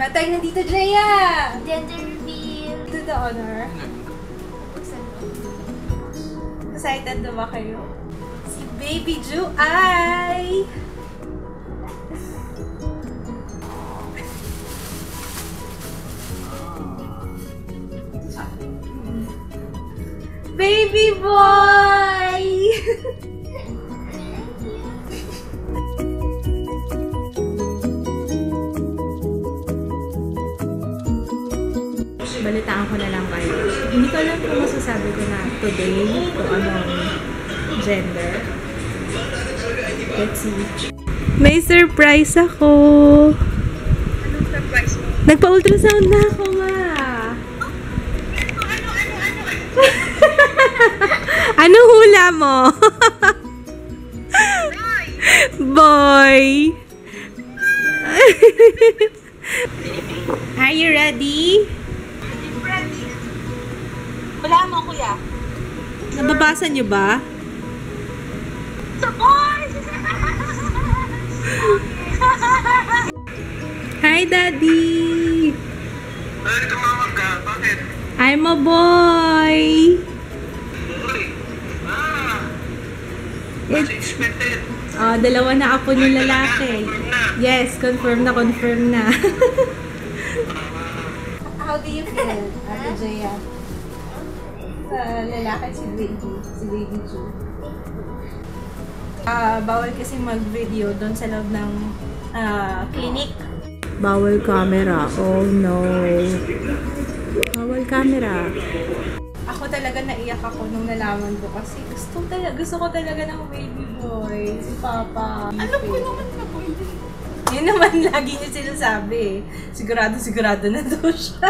Batay ng Tito Drea! Gender reveal! To the honor. Excited na ba kayo? Si Baby Joo ay... Baby boy! Balitaan ko na lang kayo. Hindi ko alam kung masasabi ko na today kung anong gender. Let's see. May surprise ako! Anong surprise mo? Nagpa-ultrasound na ako, ma! Anong hula mo? Boy! Are you ready? Wala mo, kuya. Nababasa niyo ba? Hi, Daddy! Ay, tumawag ka. Bakit? I'm a boy! Boy? Ah! As expected. Oh, dalawa na apo yung lalaki. Yes, confirm na, confirm na. How do you feel, Ate Jaya? Sa lalaki si Baby Joo. Bawal kasi mag-video doon sa loob ng clinic. Bawal camera. Oh no. Bawal camera. Ako talaga naiyak ako nung nalaman ko kasi gusto ko talaga ng baby boy, si Papa. Alam ko naman na boy. Yun naman lagi niya sinasabi. Sigurado na daw siya.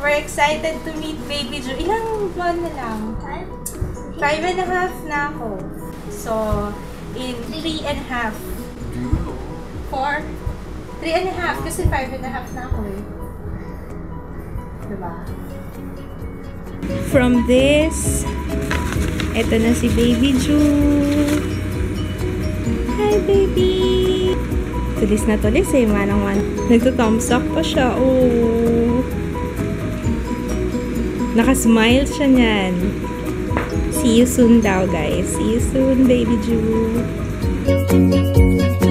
We're excited to meet Baby Joo. Ilang buwan na lang? 5 and a half na ako. So, in 3 and a half. 4? 3 and a half kasi 5 and a half na ako eh. Diba? From this, ito na si Baby Joo. Hi, baby! Tulis na tulis eh, manang-man. Nagto-thumbs up pa siya. Oh. Nakasmile siya niyan. See you soon daw, guys. See you soon, Baby Joo.